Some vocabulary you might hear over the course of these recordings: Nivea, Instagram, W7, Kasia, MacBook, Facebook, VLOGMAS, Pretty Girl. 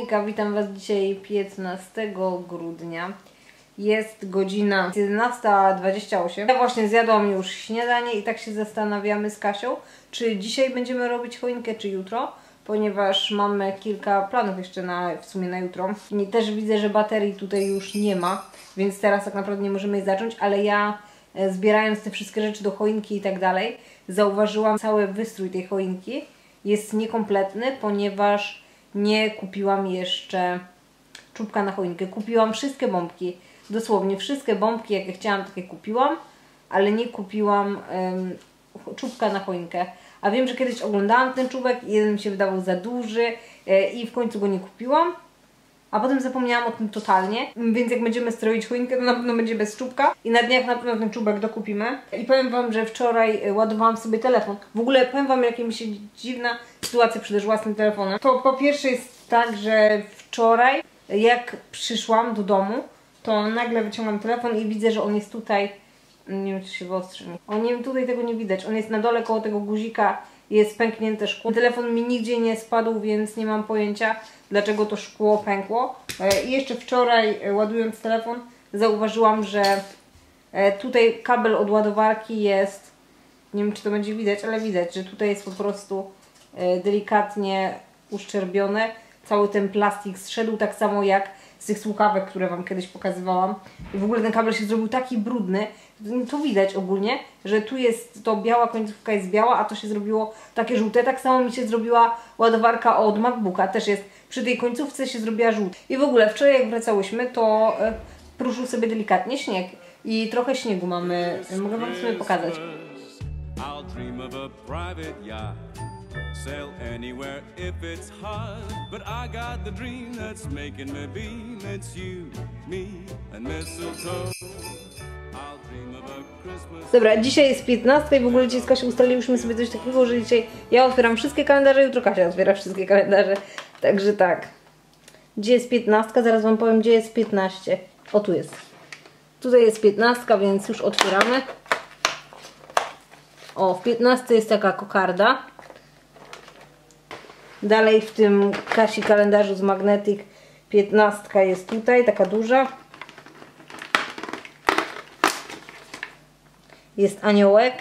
Hejka, witam Was dzisiaj 15 grudnia. Jest godzina 11:28. Ja właśnie zjadłam już śniadanie i tak się zastanawiamy z Kasią, czy dzisiaj będziemy robić choinkę, czy jutro, ponieważ mamy kilka planów jeszcze w sumie na jutro. I też widzę, że baterii tutaj już nie ma, więc teraz tak naprawdę nie możemy jej zacząć, ale ja zbierając te wszystkie rzeczy do choinki i tak dalej, zauważyłam, cały wystrój tej choinki jest niekompletny, ponieważ nie kupiłam jeszcze czubka na choinkę. Kupiłam wszystkie bombki, dosłownie wszystkie bombki, jakie chciałam, takie kupiłam, ale nie kupiłam czubka na choinkę. A wiem, że kiedyś oglądałam ten czubek i jeden mi się wydawał za duży i w końcu go nie kupiłam. A potem zapomniałam o tym totalnie, więc jak będziemy stroić choinkę, to na pewno będzie bez czubka. I na dniach na pewno ten czubek dokupimy. I powiem Wam, że wczoraj ładowałam sobie telefon. W ogóle powiem Wam, jaka mi się dziwna sytuacja przydarzyła z tym telefonem. To po pierwsze jest tak, że wczoraj jak przyszłam do domu, to nagle wyciągam telefon i widzę, że on jest tutaj. Nie wiem, czy się wyostrzy. O, nie wiem, tutaj tego nie widać. On jest na dole koło tego guzika. Jest pęknięte szkło. Telefon mi nigdzie nie spadł, więc nie mam pojęcia, dlaczego to szkło pękło. I jeszcze wczoraj, ładując telefon, zauważyłam, że tutaj kabel od ładowarki jest, nie wiem, czy to będzie widać, ale widać, że tutaj jest po prostu delikatnie uszczerbione. Cały ten plastik zszedł, tak samo jak z tych słuchawek, które Wam kiedyś pokazywałam. I w ogóle ten kabel się zrobił taki brudny. To widać ogólnie, że tu jest to biała, końcówka jest biała, a to się zrobiło takie żółte. Tak samo mi się zrobiła ładowarka od MacBooka, też jest, przy tej końcówce się zrobiła żółta. I w ogóle wczoraj jak wracałyśmy, to pruszył sobie delikatnie śnieg i trochę śniegu mamy, mogę Wam sobie pokazać. Sail anywhere if it's hard, but I got the dream that's making me beam. It's you, me and mistletoe. I'll dream of a Christmas. Dobra, dzisiaj jest 15 i w ogóle dzisiaj z Kasią ustaliłyśmy sobie coś takiego, że dzisiaj ja otwieram wszystkie kalendarze, jutro Kasia otwiera wszystkie kalendarze. Także tak. Gdzie jest 15? Zaraz Wam powiem, gdzie jest 15. O, tu jest. Tutaj jest 15, więc już otwieramy. O, w 15 jest taka kokarda. Dalej w tym Kasi kalendarzu z Magnetic 15 jest tutaj, taka duża. Jest aniołek.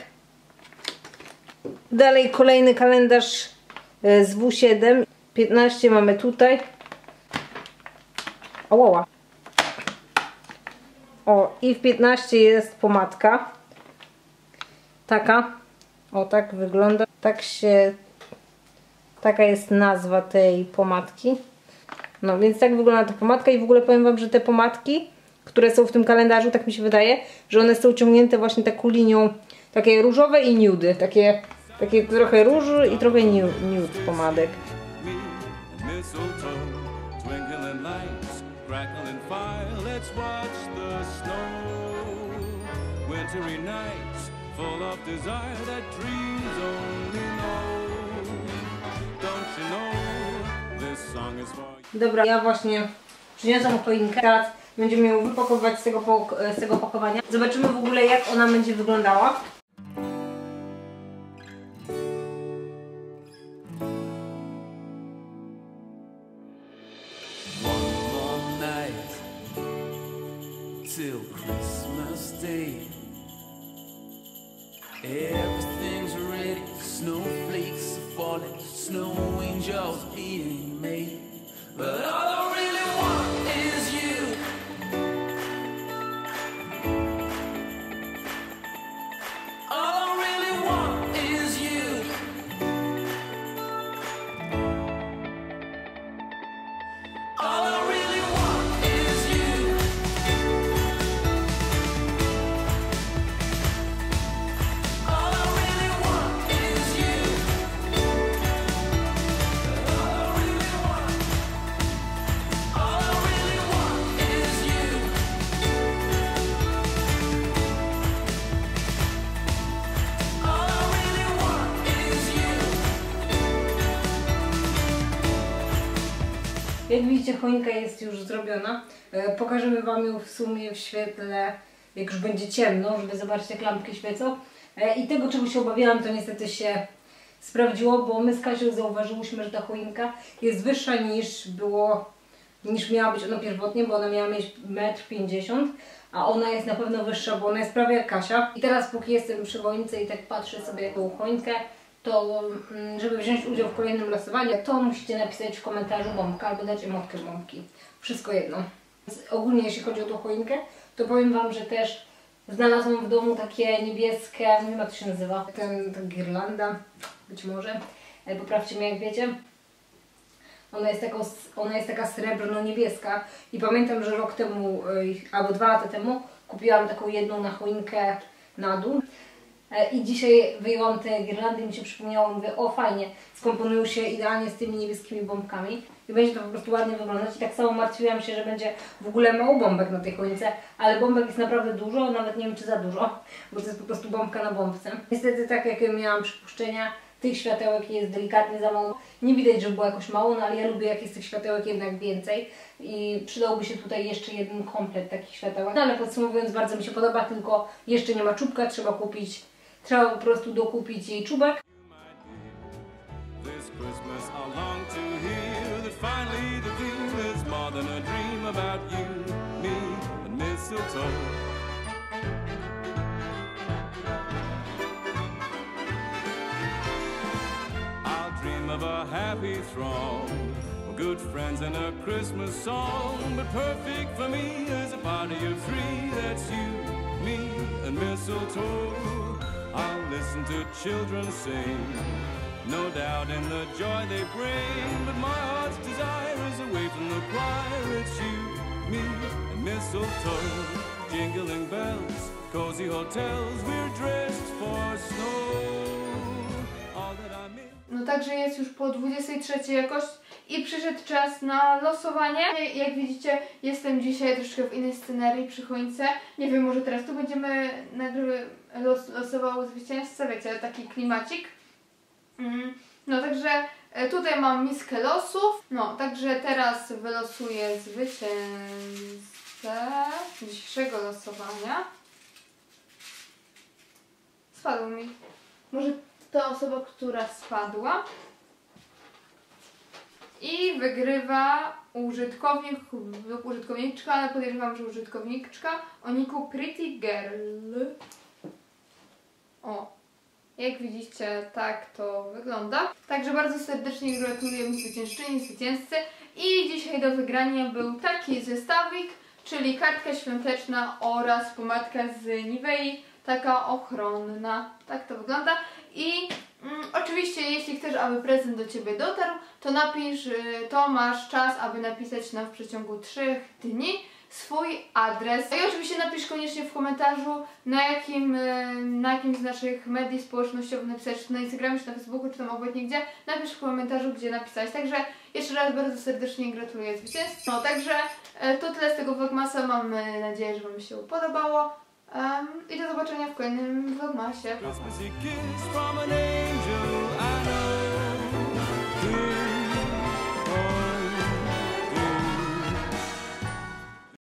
Dalej kolejny kalendarz z W7. 15 mamy tutaj. Oła. O, i w 15 jest pomadka. Taka. O, tak wygląda. Tak się... Taka jest nazwa tej pomadki. No więc tak wygląda ta pomadka i w ogóle powiem Wam, że te pomadki, które są w tym kalendarzu, tak mi się wydaje, że one są ciągnięte właśnie taką linią, takie różowe i nude, takie trochę róż i trochę nude pomadek. Dobra, ja właśnie przyniosłam choinkę, teraz będziemy ją wypakowywać z tego pakowania. Zobaczymy w ogóle, jak ona będzie wyglądała. Jak widzicie, choinka jest już zrobiona. Pokażemy Wam ją w sumie w świetle, jak już będzie ciemno, żeby zobaczyć, jak lampki świecą. I tego, czego się obawiałam, to niestety się sprawdziło, bo my z Kasią zauważyłyśmy, że ta choinka jest wyższa niż było, niż miała być ona pierwotnie, bo ona miała mieć 1,50 m, a ona jest na pewno wyższa, bo ona jest prawie jak Kasia. I teraz póki jestem przy choince i tak patrzę sobie tą choinkę, to żeby wziąć udział w kolejnym losowaniu, to musicie napisać w komentarzu bombka albo dać emotkę bombki. Wszystko jedno. Więc ogólnie jeśli chodzi o tą choinkę, to powiem wam, że też znalazłam w domu takie niebieskie, nie wiem jak to się nazywa, ta girlanda, być może, poprawcie mnie jak wiecie. Ona jest taka srebrno-niebieska i pamiętam, że rok temu, albo 2 lata temu kupiłam taką jedną na choinkę na dół. I dzisiaj wyjęłam te girlandy i mi się przypomniało, mówię, o fajnie, skomponują się idealnie z tymi niebieskimi bombkami i będzie to po prostu ładnie wyglądać. I tak samo martwiłam się, że będzie w ogóle mało bombek na tej choince, ale bombek jest naprawdę dużo, nawet nie wiem czy za dużo, bo to jest po prostu bombka na bombce. Niestety tak jak miałam przypuszczenia, tych światełek jest delikatnie za mało. Nie widać, że było jakoś mało, no ale ja lubię jak jest tych światełek jednak więcej i przydałby się tutaj jeszcze jeden komplet takich światełek. No ale podsumowując, bardzo mi się podoba, tylko jeszcze nie ma czubka, trzeba po prostu dokupić jej czubek. Of a happy throng, good friends and a Christmas song, but perfect for me is a party of 3, that's you, me and mistletoe. I'll listen to children sing, no doubt in the joy they bring, but my heart's desire is away from the choir, it's you, me and mistletoe. Jingling bells, cozy hotels, we're dressed for snow. No także jest już po 23 jakoś i przyszedł czas na losowanie. Jak widzicie, jestem dzisiaj troszkę w innej scenarii przy choince. Nie wiem, może teraz tu będziemy losowały zwycięzcę, wiecie, taki klimacik. No także tutaj mam miskę losów. No także teraz wylosuję zwycięzcę dzisiejszego losowania. Spadł mi. Może ta osoba, która spadła i wygrywa użytkownik lub użytkowniczka, ale podejrzewam, że użytkowniczka o niku Pretty Girl. O, jak widzicie, tak to wygląda. Także bardzo serdecznie gratuluję zwycięzczyni, zwycięzcy i dzisiaj do wygrania był taki zestawik, czyli kartka świąteczna oraz pomadka z Nivei, taka ochronna. Tak to wygląda. I oczywiście jeśli chcesz, aby prezent do Ciebie dotarł, to napisz, to masz czas, aby napisać nam w przeciągu 3 dni swój adres. I oczywiście napisz koniecznie w komentarzu, na jakim z naszych mediów społecznościowych napisać, czy na Instagramie, czy na Facebooku, czy tam obojętnie gdzie. Napisz w komentarzu, gdzie napisać. Także jeszcze raz bardzo serdecznie gratuluję zwycięzcy. No także to tyle z tego vlogmasa. Mam nadzieję, że Wam się podobało. I do zobaczenia w kolejnym vlogmasie. Pa.